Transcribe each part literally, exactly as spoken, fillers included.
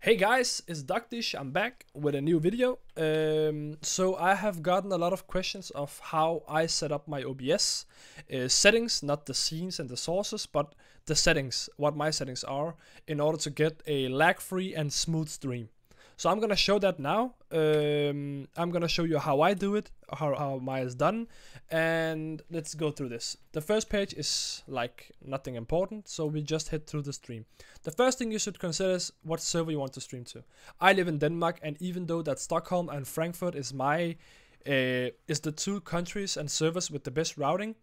Hey guys, it's doktizh. I'm back with a new video. Um, so I have gotten a lot of questions of how I set up my O B S uh, settings, not the scenes and the sources, but the settings, what my settings are, in order to get a lag-free and smooth stream. So I'm gonna show that now. Um, I'm gonna show you how I do it, how, how mine is done, and let's go through this. The first page is like nothing important, so we just head through the stream. The first thing you should consider is what server you want to stream to. I live in Denmark, and even though that Stockholm and Frankfurt is my uh, is the two countries and servers with the best routing,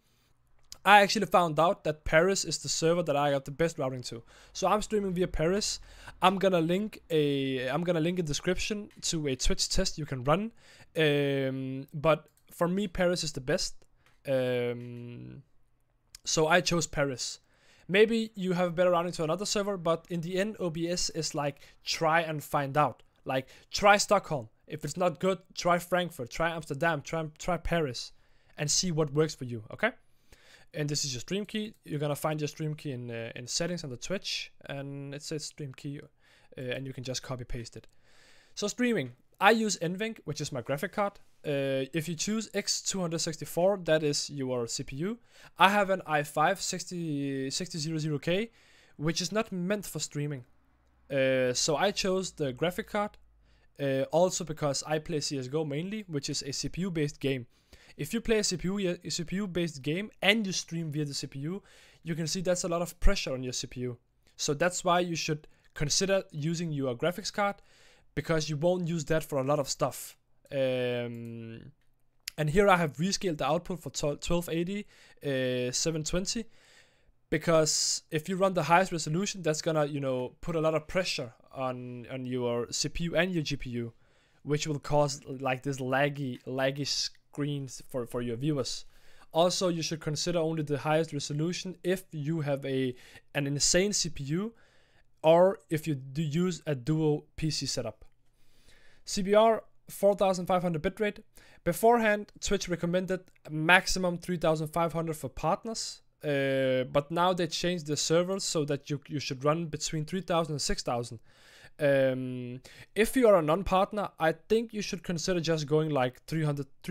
I actually found out that Paris is the server that I got the best routing to. So I'm streaming via Paris. I'm gonna link a I'm gonna link in description to a Twitch test you can run. Um, but for me, Paris is the best. Um, so I chose Paris. Maybe you have better routing to another server, but in the end, O B S is like try and find out. Like try Stockholm. If it's not good, try Frankfurt, try Amsterdam, try try Paris, and see what works for you. Okay. And this is your stream key. You're gonna find your stream key in uh, in settings on the Twitch, and it says stream key, uh, and you can just copy paste it. So streaming, I use N V E N C, which is my graphic card. Uh, if you choose X two sixty-four, that is your C P U. I have an i five sixty thousand K, which is not meant for streaming. Uh, so I chose the graphic card, uh, also because I play C S G O mainly, which is a C P U-based game. If you play a C P U-based game and you stream via the C P U, you can see that's a lot of pressure on your C P U. So that's why you should consider using your graphics card, because you won't use that for a lot of stuff. Um, and here I have rescaled the output for twelve eighty, uh, seven twenty, because if you run the highest resolution, that's gonna, you know, put a lot of pressure on on your C P U and your G P U, which will cause like this laggy, laggy screens for, for your viewers. Also, you should consider only the highest resolution if you have a an insane C P U or if you do use a dual P C setup. C B R, four thousand five hundred bitrate. Beforehand, Twitch recommended maximum three thousand five hundred for partners, uh, but now they changed the servers so that you, you should run between three thousand and six thousand. Um, if you are a non-partner, I think you should consider just going like three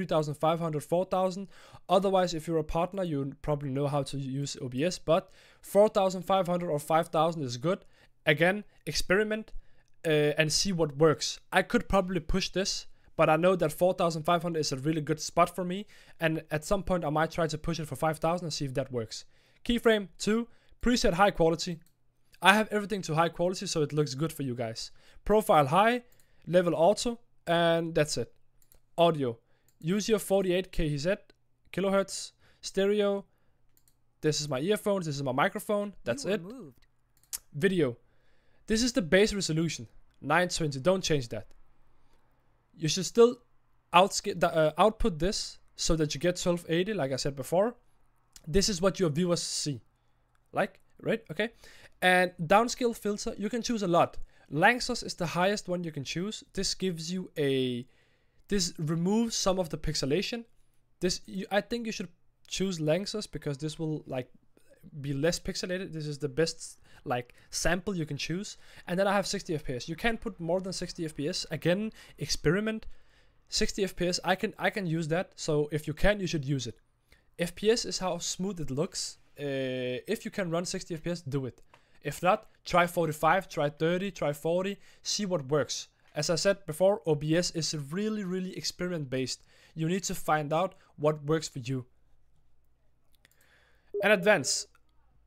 thousand five hundred, four thousand. Otherwise, if you're a partner, you probably know how to use O B S, but four thousand five hundred or five thousand is good. Again, experiment uh, and see what works. I could probably push this, but I know that four thousand five hundred is a really good spot for me, and at some point I might try to push it for five thousand and see if that works. Keyframe two, preset high quality. I have everything to high quality, so it looks good for you guys. Profile high, level auto, and that's it. Audio, use your forty-eight kilohertz, stereo. This is my earphones, this is my microphone, that's it. Moved. Video, this is the base resolution, nine twenty, don't change that. You should still the, uh, output this, so that you get twelve eighty, like I said before. This is what your viewers see, like, right, okay? And downscale filter, you can choose a lot. Lanczos is the highest one you can choose. This gives you a... This removes some of the pixelation. This you, I think you should choose Lanczos because this will like be less pixelated. This is the best like sample you can choose. And then I have sixty F P S. You can put more than sixty F P S. Again, experiment. sixty F P S, I can, I can use that. So if you can, you should use it. F P S is how smooth it looks. Uh, if you can run sixty F P S, do it. If not, try forty-five, try thirty, try forty, see what works. As I said before, O B S is really, really experiment-based. You need to find out what works for you. And advance.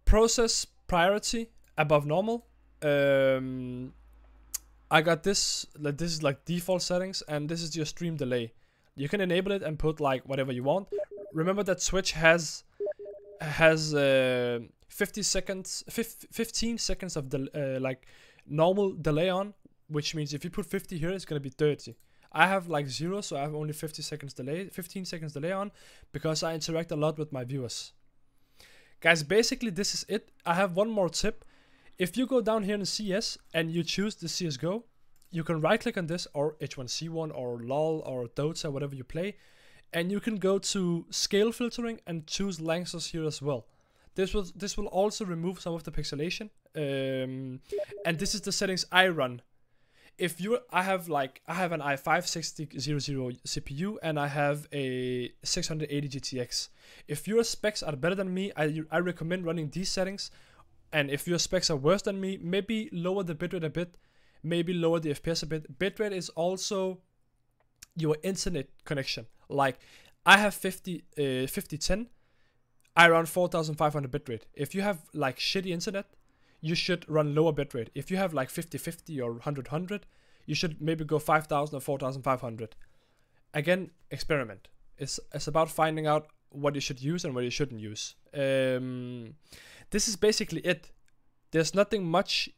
Process priority above normal. Um, I got this, like, this is like default settings, and this is your stream delay. You can enable it and put like whatever you want. Remember that Twitch has... has uh, fifty seconds, fifteen seconds of the uh, like normal delay on, which means if you put fifty here, it's gonna be thirty. I have like zero, so I have only fifty seconds delay, fifteen seconds delay on, because I interact a lot with my viewers. Guys, basically this is it. I have one more tip. If you go down here in C S and you choose the C S G O, you can right click on this or H one C one or LOL or Dota, whatever you play. And you can go to scale filtering and choose Lanczos here as well. This will this will also remove some of the pixelation. Um, and this is the settings I run. if you, I have like, I have an i five sixty hundred C P U and I have a six eighty G T X. If your specs are better than me, I, I recommend running these settings. And if your specs are worse than me, maybe lower the bitrate a bit, maybe lower the F P S a bit. Bitrate is also your internet connection. Like I have fifty ten, I run four thousand five hundred bitrate. If you have like shitty internet, you should run lower bitrate. If you have like fifty fifty or one hundred one hundred, you should maybe go five thousand or four thousand five hundred. Again, experiment. It's, it's about finding out what you should use and what you shouldn't use. Um, this is basically it. There's nothing much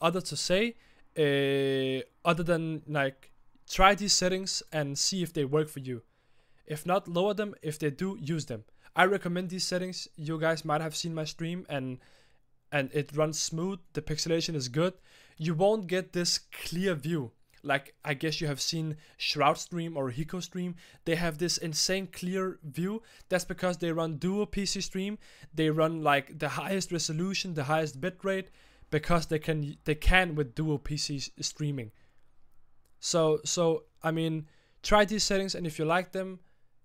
other to say, uh, other than like try these settings and see if they work for you. If not, lower them. If they do, use them. I recommend these settings. You guys might have seen my stream, and and it runs smooth. The pixelation is good. You won't get this clear view. Like I guess you have seen Shroud stream or Hiko stream. They have this insane clear view. That's because they run dual P C stream. They run like the highest resolution, the highest bitrate, because they can they can with dual P C streaming. So so I mean, try these settings, and if you like them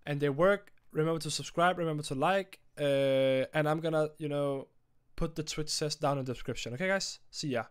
and they work, remember to subscribe, remember to like, uh, and I'm gonna, you know, put the Twitch says down in the description. Okay guys, see ya.